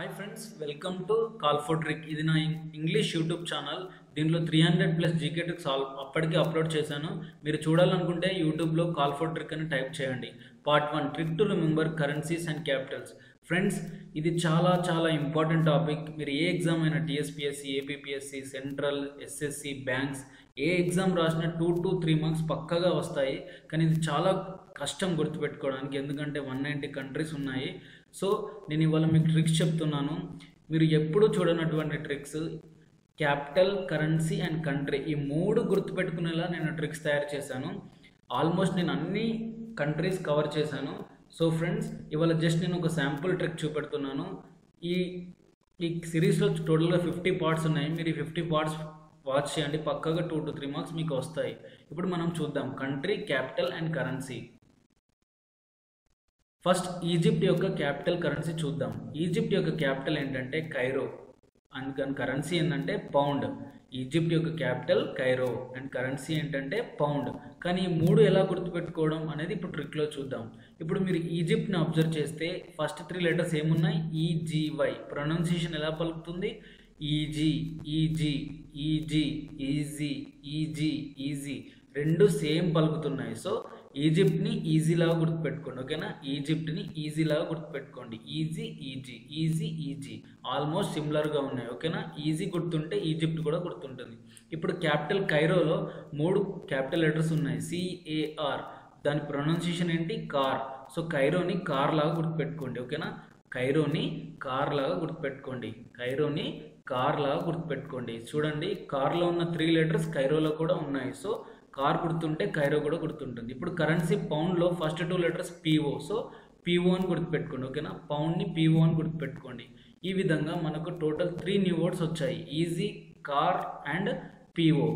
Hi friends, welcome to Call for Trick. ఇది నా English YouTube channel. దీంట్లో 300+ GK tricks అప్పటికే అప్లోడ్ చేశాను. మీరు చూడాలనుకుంటే యూట్యూబ్లో కాల్ ఫర్ ట్రిక్ అని టైప్ చేయండి. Part 1, trick to remember currencies and capitals. Friends, ఇది చాలా చాలా ఇంపార్టెంట్ టాపిక్. మీరు ఏ ఎగ్జామ్ అయినా, TSPSC, APPSC, central, SSC, banks, ఏ ఎగ్జామ్ రాసిన 2 to 3 మార్క్స్ పక్కగా వస్తాయి. కానీ ఇది చాలా కష్టం గుర్తుపెట్టుకోవడానికి, ఎందుకంటే 190 కంట్రీస్ ఉన్నాయి. సో నేను ఇవాళ మీకు ట్రిక్స్ చెప్తున్నాను. మీరు ఎప్పుడూ చూడనటువంటి tricks, capital, currency and country, ఈ 3 గుర్తుపెట్టుకునేలా నేను ట్రిక్స్ తయారు చేశాను. ఆల్మోస్ట్ నేను అన్ని కంట్రీస్ కవర్ చేశాను. సో ఫ్రెండ్స్, ఇవాళ జస్ట్ నేను ఒక శాంపుల్ ట్రిక్ చూపెడుతున్నాను. ఈ సిరీస్లో టోటల్గా 50 పార్ట్స్ ఉన్నాయి. మీరు ఈ 50 పార్ట్స్ వాచ్ చేయండి, పక్కగా 2 to 3 మార్క్స్ మీకు వస్తాయి. ఇప్పుడు మనం చూద్దాం country, capital and currency. First Egypt యొక్క క్యాపిటల్, కరెన్సీ చూద్దాం. ఈజిప్ట్ యొక్క క్యాపిటల్ ఏంటంటే కైరో, అందుకని కరెన్సీ ఏంటంటే పౌండ్. ఈజిప్ట్ యొక్క క్యాపిటల్ కైరో అండ్ కరెన్సీ ఏంటంటే పౌండ్. కానీ ఈ 3 ఎలా గుర్తుపెట్టుకోవడం అనేది ఇప్పుడు ట్రిక్లో చూద్దాం. ఇప్పుడు మీరు ఈజిప్ట్ని అబ్జర్వ్ చేస్తే ఫస్ట్ 3 లెటర్స్ ఏమున్నాయి? ఈజీవై. ప్రొనౌన్సియేషన్ ఎలా పలుకుతుంది? Easy, easy, easy, easy, easy, easy. 2 same పలుకుతున్నాయి. సో ఈజిప్ట్ని ఈజీలాగా గుర్తుపెట్టుకోండి, ఓకేనా? ఈజిప్ట్ని ఈజీలాగా గుర్తుపెట్టుకోండి. Easy, easy, easy, easy, almost సిమిలర్గా ఉన్నాయి, ఓకేనా? ఈజీ గుర్తుంటే ఈజిప్ట్ కూడా గుర్తుంటుంది. ఇప్పుడు క్యాపిటల్ కైరోలో 3 క్యాపిటల్ లెటర్స్ ఉన్నాయి, CAR. దాని ప్రొనౌన్సియేషన్ ఏంటి? కార్. సో కైరోని కార్ లాగా గుర్తుపెట్టుకోండి, ఓకేనా? కైరోని కార్ లాగా గుర్తుపెట్టుకోండి, కైరోని కార్ లాగా గుర్తుపెట్టుకోండి. చూడండి, కార్లో ఉన్న 3 లెటర్స్ కైరోలో కూడా ఉన్నాయి. సో కార్ గుర్తుంటే కైరో కూడా గుర్తుంటుంది. ఇప్పుడు కరెన్సీ పౌండ్లో first 2 letters PO. So PO అని గుర్తుపెట్టుకోండి, ఓకేనా? పౌండ్ని PO అని గుర్తుపెట్టుకోండి. ఈ విధంగా మనకు టోటల్ 3 న్యూ వర్డ్స్ వచ్చాయి, ఈజీ, కార్ అండ్ PO.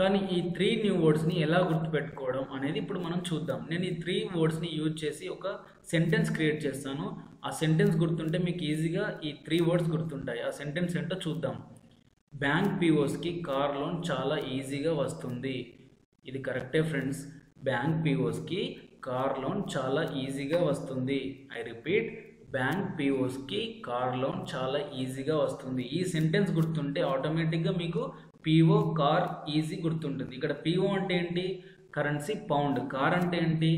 కానీ ఈ 3 న్యూ వర్డ్స్ని ఎలా గుర్తుపెట్టుకోవడం అనేది ఇప్పుడు మనం చూద్దాం. నేను ఈ 3 వర్డ్స్ని యూజ్ చేసి ఒక సెంటెన్స్ క్రియేట్ చేస్తాను. ఆ సెంటెన్స్ గుర్తుంటే మీకు ఈజీగా ఈ 3 వర్డ్స్ గుర్తుంటాయి. ఆ సెంటెన్స్ ఏంటో చూద్దాం. బ్యాంక్ POస్కి కార్ లోన్ చాలా ఈజీగా వస్తుంది. ఇది కరెక్టే ఫ్రెండ్స్, బ్యాంక్ POస్కి కార్ లోన్ చాలా ఈజీగా వస్తుంది. ఐ రిపీట్, బ్యాంక్ POస్కి కార్ లోన్ చాలా ఈజీగా వస్తుంది. ఈ సెంటెన్స్ గుర్తుంటే ఆటోమేటిక్గా మీకు PO, కార్, ఈజీ గుర్తుంటుంది. ఇక్కడ PO అంటే ఏంటి? Currency pound. కార్ అంటే ఏంటి?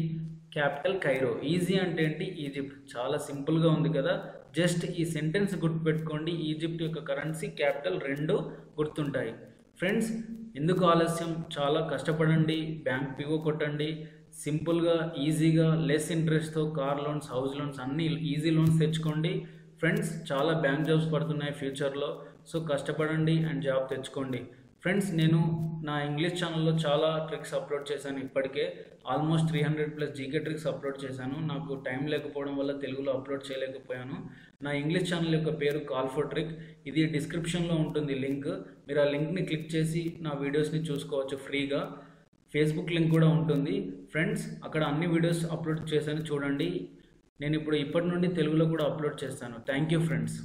Capital Cairo. ఈజీ అంటే ఏంటి? ఈజిప్ట్. చాలా సింపుల్గా ఉంది కదా. జస్ట్ ఈ సెంటెన్స్ గుర్తుపెట్టుకోండి. ఈజిప్ట్ యొక్క కరెన్సీ, క్యాపిటల్ 2 గుర్తుంటాయి. ఫ్రెండ్స్, ఎందుకు ఆలస్యం? చాలా కష్టపడండి, బ్యాంక్ PO కొట్టండి. సింపుల్గా, ఈజీగా, లెస్ ఇంట్రెస్ట్తో కార్ లోన్స్, హౌస్ లోన్స్, అన్నీ ఈజీ లోన్స్ తెచ్చుకోండి. ఫ్రెండ్స్, చాలా బ్యాంక్ జాబ్స్ పడుతున్నాయి ఫ్యూచర్లో. సో కష్టపడండి అండ్ జాబ్ తెచ్చుకోండి. ఫ్రెండ్స్, నేను నా ఇంగ్లీష్ ఛానల్లో చాలా ట్రిక్స్ అప్లోడ్ చేశాను. ఇప్పటికే ఆల్మోస్ట్ 300+ GK ట్రిక్స్ అప్లోడ్ చేశాను. నాకు టైం లేకపోవడం వల్ల తెలుగులో అప్లోడ్ చేయలేకపోయాను. నా ఇంగ్లీష్ ఛానల్ యొక్క పేరు కాల్ ఫర్ ట్రిక్. ఇది డిస్క్రిప్షన్లో ఉంటుంది లింక్. మీరు ఆ లింక్ని క్లిక్ చేసి నా వీడియోస్ని చూసుకోవచ్చు ఫ్రీగా. ఫేస్బుక్ లింక్ కూడా ఉంటుంది ఫ్రెండ్స్, అక్కడ అన్ని వీడియోస్ అప్లోడ్ చేశాను, చూడండి. నేను ఇప్పుడు ఇప్పటి నుండి తెలుగులో కూడా అప్లోడ్ చేస్తాను. Thank you friends.